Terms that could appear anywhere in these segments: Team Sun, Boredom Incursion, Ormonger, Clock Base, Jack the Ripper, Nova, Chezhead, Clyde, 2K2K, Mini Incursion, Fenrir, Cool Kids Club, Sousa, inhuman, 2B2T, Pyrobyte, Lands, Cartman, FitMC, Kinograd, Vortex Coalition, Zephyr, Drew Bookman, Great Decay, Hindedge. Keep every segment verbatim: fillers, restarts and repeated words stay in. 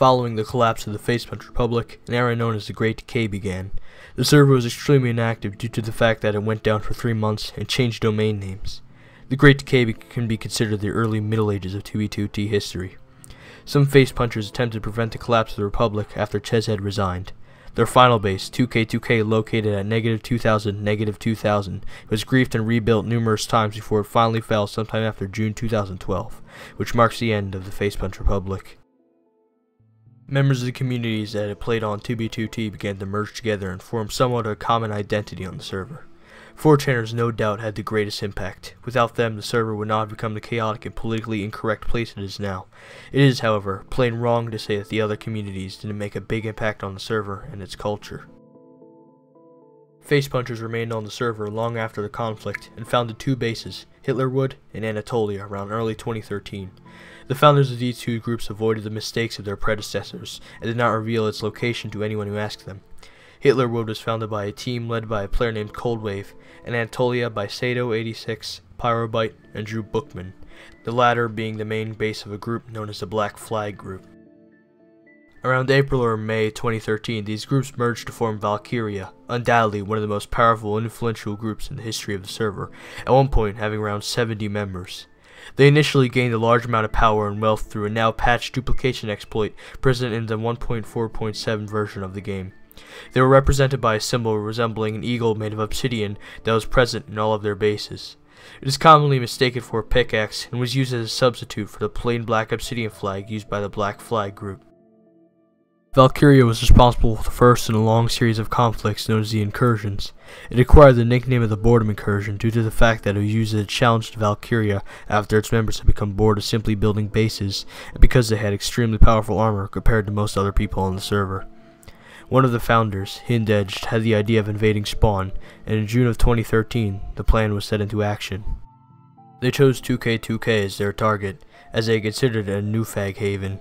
Following the collapse of the Facepunch Republic, an era known as the Great Decay began. The server was extremely inactive due to the fact that it went down for three months and changed domain names. The Great Decay can be considered the early Middle Ages of two B two T history. Some Facepunchers attempted to prevent the collapse of the Republic after Chezhead resigned. Their final base, two K two K, located at negative two thousand, negative two thousand, was griefed and rebuilt numerous times before it finally fell sometime after June two thousand twelve, which marks the end of the Facepunch Republic. Members of the communities that had played on two B two T began to merge together and form somewhat of a common identity on the server. four channers no doubt had the greatest impact. Without them, the server would not have become the chaotic and politically incorrect place it is now. It is, however, plain wrong to say that the other communities didn't make a big impact on the server and its culture. Facepunchers remained on the server long after the conflict and founded two bases, Hitlerwood and Anatolia, around early twenty thirteen. The founders of these two groups avoided the mistakes of their predecessors and did not reveal its location to anyone who asked them. Hitlerwood was founded by a team led by a player named Coldwave, and Anatolia by Sato eighty-six, Pyrobyte, and Drew Bookman, the latter being the main base of a group known as the Black Flag Group. Around April or May twenty thirteen, these groups merged to form Valkyria, undoubtedly one of the most powerful and influential groups in the history of the server, at one point having around seventy members. They initially gained a large amount of power and wealth through a now-patched duplication exploit present in the one point four point seven version of the game. They were represented by a symbol resembling an eagle made of obsidian that was present in all of their bases. It is commonly mistaken for a pickaxe and was used as a substitute for the plain black obsidian flag used by the Black Flag Group. Valkyria was responsible for the first in a long series of conflicts known as the Incursions. It acquired the nickname of the Boredom Incursion due to the fact that it was used as a challenge to Valkyria after its members had become bored of simply building bases and because they had extremely powerful armor compared to most other people on the server. One of the founders, Hindedge, had the idea of invading Spawn, and in June of twenty thirteen, the plan was set into action. They chose two K two K as their target, as they considered it a new fag haven.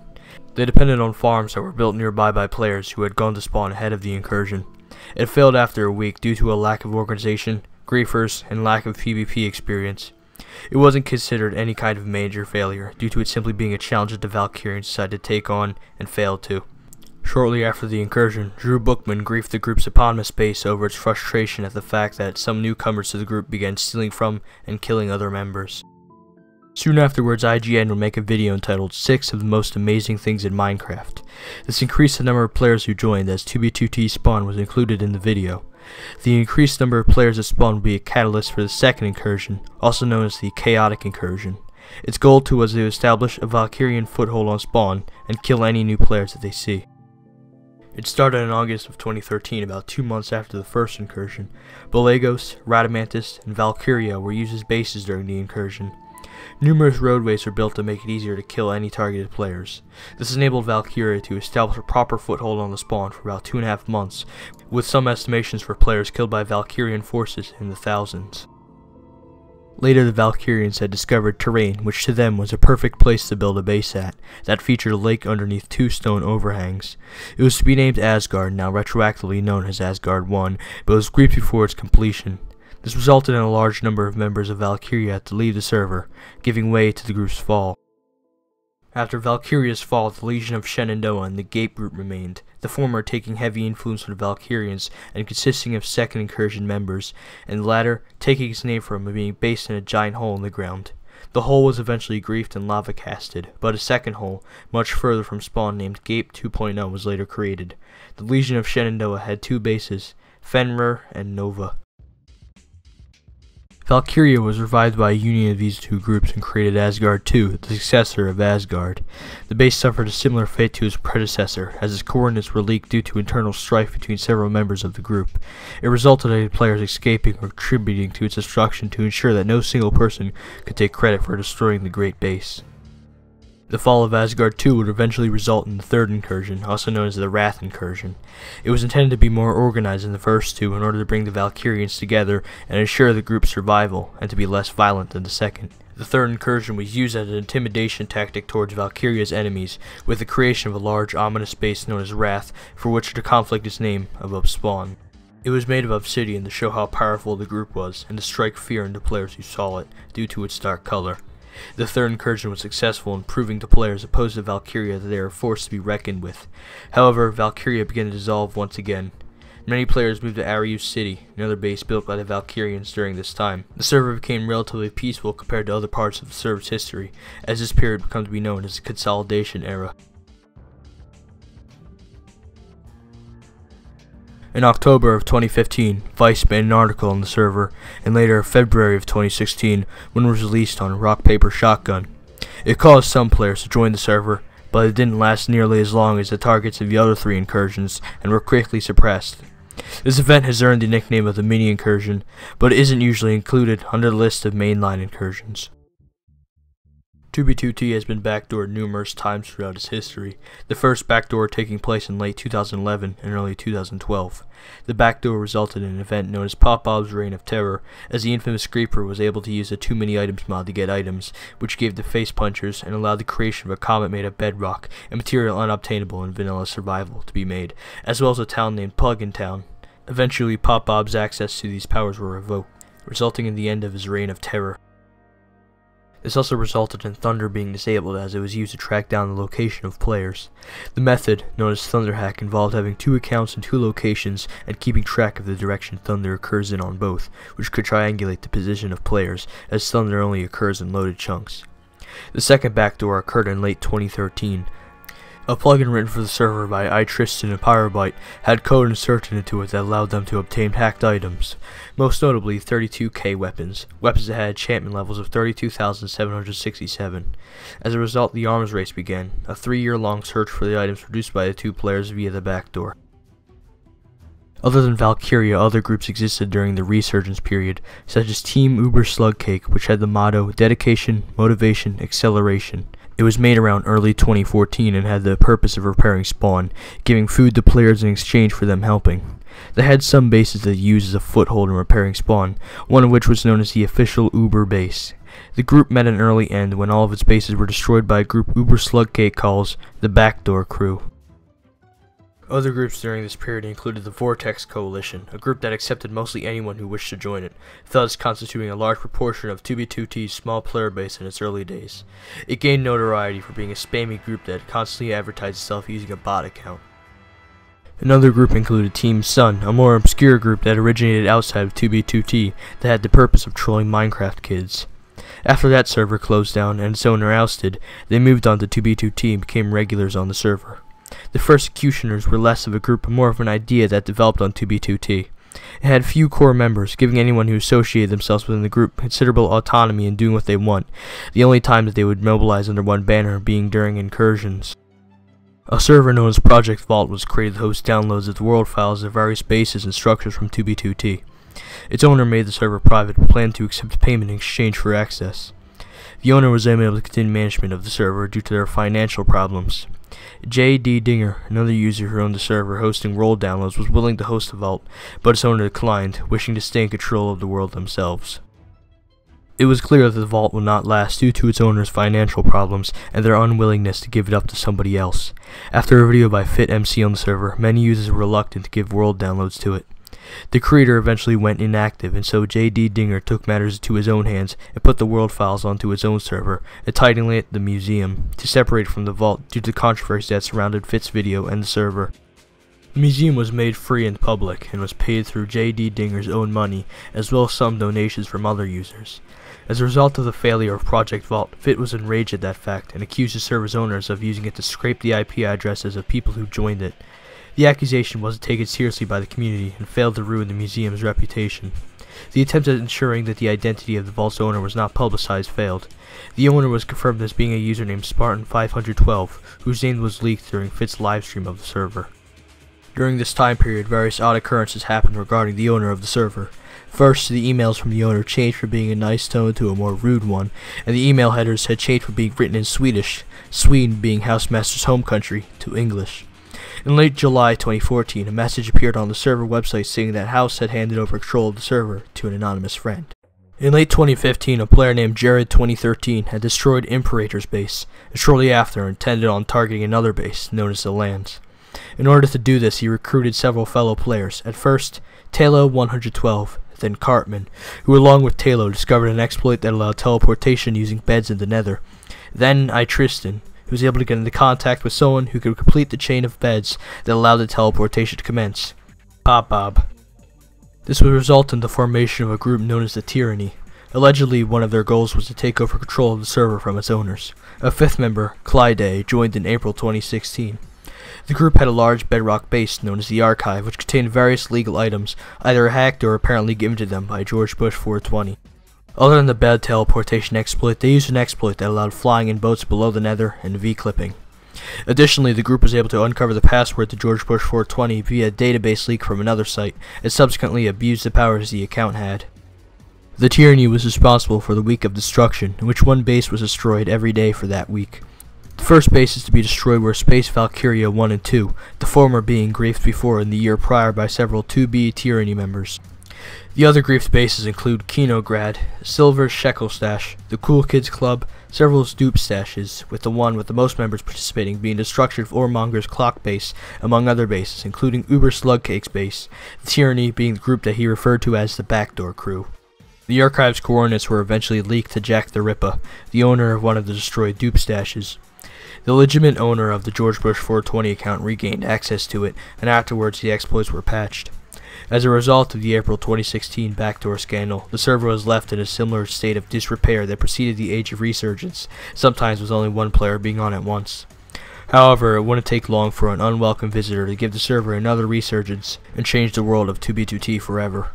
They depended on farms that were built nearby by players who had gone to Spawn ahead of the incursion. It failed after a week due to a lack of organization, griefers, and lack of PvP experience. It wasn't considered any kind of major failure due to it simply being a challenge that the Valkyrians decided to take on and failed to. Shortly after the incursion, Drew Bookman griefed the group's eponymous base over its frustration at the fact that some newcomers to the group began stealing from and killing other members. Soon afterwards, I G N would make a video entitled six of the Most Amazing Things in Minecraft. This increased the number of players who joined, as two B two T Spawn was included in the video. The increased number of players at Spawn would be a catalyst for the second incursion, also known as the Chaotic Incursion. Its goal too was to establish a Valkyrian foothold on Spawn and kill any new players that they see. It started in August of twenty thirteen, about two months after the first incursion. Bolagos, Radomantis, and Valkyria were used as bases during the incursion. Numerous roadways were built to make it easier to kill any targeted players. This enabled Valkyria to establish a proper foothold on the Spawn for about two and a half months, with some estimations for players killed by Valkyrian forces in the thousands. Later, the Valkyrians had discovered terrain, which to them was a perfect place to build a base at, that featured a lake underneath two stone overhangs. It was to be named Asgard, now retroactively known as Asgard one, but was griefed before its completion. This resulted in a large number of members of Valkyria to leave the server, giving way to the group's fall. After Valkyria's fall, the Legion of Shenandoah and the Gape group remained, the former taking heavy influence from the Valkyrians and consisting of second incursion members, and the latter taking its name from being based in a giant hole in the ground. The hole was eventually griefed and lava casted, but a second hole, much further from Spawn, named Gape two point oh, was later created. The Legion of Shenandoah had two bases, Fenrir and Nova. Valkyria was revived by a union of these two groups and created Asgard two, the successor of Asgard. The base suffered a similar fate to its predecessor, as its coordinates were leaked due to internal strife between several members of the group. It resulted in players escaping or contributing to its destruction to ensure that no single person could take credit for destroying the great base. The fall of Asgard two would eventually result in the third incursion, also known as the Wrath Incursion. It was intended to be more organized than the first two in order to bring the Valkyrians together and ensure the group's survival, and to be less violent than the second. The third incursion was used as an intimidation tactic towards Valkyria's enemies, with the creation of a large, ominous base known as Wrath, for which the conflict is named above Spawn. It was made of obsidian to show how powerful the group was, and to strike fear into players who saw it, due to its dark color. The third incursion was successful in proving to players opposed to Valkyria that they are a force to be reckoned with. However, Valkyria began to dissolve once again. Many players moved to Arius City, another base built by the Valkyrians during this time. The server became relatively peaceful compared to other parts of the server's history, as this period becomes to be known as the Consolidation Era. In October of twenty fifteen, Vice banned an article on the server, and later February of twenty sixteen, when it was released on Rock Paper Shotgun. It caused some players to join the server, but it didn't last nearly as long as the targets of the other three incursions, and were quickly suppressed. This event has earned the nickname of the Mini Incursion, but it isn't usually included under the list of mainline incursions. two B two T has been backdoored numerous times throughout its history, the first backdoor taking place in late two thousand eleven and early two thousand twelve. The backdoor resulted in an event known as Pop-Bob's Reign of Terror, as the infamous Creeper was able to use the Too Many Items mod to get items, which gave the face punchers and allowed the creation of a comet made of bedrock and material unobtainable in vanilla survival to be made, as well as a town named Plug-in Town. Eventually, Pop-Bob's access to these powers were revoked, resulting in the end of his reign of terror. This also resulted in Thunder being disabled as it was used to track down the location of players. The method, known as Thunderhack, involved having two accounts in two locations and keeping track of the direction Thunder occurs in on both, which could triangulate the position of players, as Thunder only occurs in loaded chunks. The second backdoor occurred in late twenty thirteen. A plugin written for the server by iTristan and Pyrobyte had code inserted into it that allowed them to obtain hacked items, most notably thirty-two K weapons, weapons that had enchantment levels of thirty-two thousand seven hundred sixty-seven. As a result, the arms race began, a three-year-long search for the items produced by the two players via the backdoor. Other than Valkyria, other groups existed during the resurgence period, such as Team Uber Slugcake, which had the motto, Dedication, Motivation, Acceleration. It was made around early twenty fourteen and had the purpose of repairing spawn, giving food to players in exchange for them helping. They had some bases that used as a foothold in repairing spawn, one of which was known as the official Uber base. The group met an early end when all of its bases were destroyed by a group Uber Slugcake calls the Backdoor Crew. Other groups during this period included the Vortex Coalition, a group that accepted mostly anyone who wished to join it, thus constituting a large proportion of two B two T's small player base in its early days. It gained notoriety for being a spammy group that constantly advertised itself using a bot account. Another group included Team Sun, a more obscure group that originated outside of two B two T that had the purpose of trolling Minecraft kids. After that server closed down and its owner ousted, they moved on to two B two T and became regulars on the server. The first executioners were less of a group and more of an idea that developed on two B two T. It had few core members, giving anyone who associated themselves within the group considerable autonomy in doing what they want, the only time that they would mobilize under one banner being during incursions. A server known as Project Vault was created to host downloads of the world files of various bases and structures from two B two T. Its owner made the server private but planned to accept payment in exchange for access. The owner was unable to continue management of the server due to their financial problems. J D Dinger, another user who owned the server hosting world downloads, was willing to host the vault, but its owner declined, wishing to stay in control of the world themselves. It was clear that the vault would not last due to its owner's financial problems and their unwillingness to give it up to somebody else. After a video by FitMC on the server, many users were reluctant to give world downloads to it. The creator eventually went inactive, and so J D Dinger took matters into his own hands and put the world files onto its own server, entitling it the Museum, to separate from the vault due to the controversy that surrounded Fit's video and the server. The Museum was made free and public, and was paid through J D Dinger's own money, as well as some donations from other users. As a result of the failure of Project Vault, Fit was enraged at that fact, and accused the server's owners of using it to scrape the I P addresses of people who joined it. The accusation wasn't taken seriously by the community and failed to ruin the museum's reputation. The attempt at ensuring that the identity of the vault's owner was not publicized failed. The owner was confirmed as being a user named Spartan five twelve, whose name was leaked during Fit's livestream of the server. During this time period, various odd occurrences happened regarding the owner of the server. First, the emails from the owner changed from being a nice tone to a more rude one, and the email headers had changed from being written in Swedish, Sweden being Housemaster's home country, to English. In late July twenty fourteen, a message appeared on the server website saying that House had handed over control of the server to an anonymous friend. In late twenty fifteen, a player named Jared twenty thirteen had destroyed Imperator's base, and shortly after intended on targeting another base, known as the Lands. In order to do this, he recruited several fellow players, at first Talo one twelve, then Cartman, who along with Taylor discovered an exploit that allowed teleportation using beds in the nether. Then I Tristan, who was able to get into contact with someone who could complete the chain of beds that allowed the teleportation to commence. Bob Bob. This would result in the formation of a group known as the Tyranny. Allegedly, one of their goals was to take over control of the server from its owners. A fifth member, Clyde, joined in April twenty sixteen. The group had a large bedrock base known as the Archive, which contained various legal items, either hacked or apparently given to them by George Bush four twenty. Other than the bed teleportation exploit, they used an exploit that allowed flying in boats below the nether and V-clipping. Additionally, the group was able to uncover the password to George Bush four twenty via a database leak from another site, and subsequently abused the powers the account had. The Tyranny was responsible for the week of destruction, in which one base was destroyed every day for that week. The first bases to be destroyed were Space Valkyria one and two, the former being griefed before in the year prior by several two B Tyranny members. The other griefed bases include Kinograd, Silver's Shekel Stash, the Cool Kids Club, several dupe stashes, with the one with the most members participating being Destruction of Ormonger's Clock Base, among other bases, including Uber Slugcake's base, the Tyranny being the group that he referred to as the Backdoor Crew. The Archive's coordinates were eventually leaked to Jack the Ripper, the owner of one of the destroyed dupe stashes. The legitimate owner of the George Bush four twenty account regained access to it, and afterwards the exploits were patched. As a result of the April twenty sixteen backdoor scandal, the server was left in a similar state of disrepair that preceded the Age of Resurgence, sometimes with only one player being on at once. However, it wouldn't take long for an unwelcome visitor to give the server another resurgence and change the world of two B two T forever.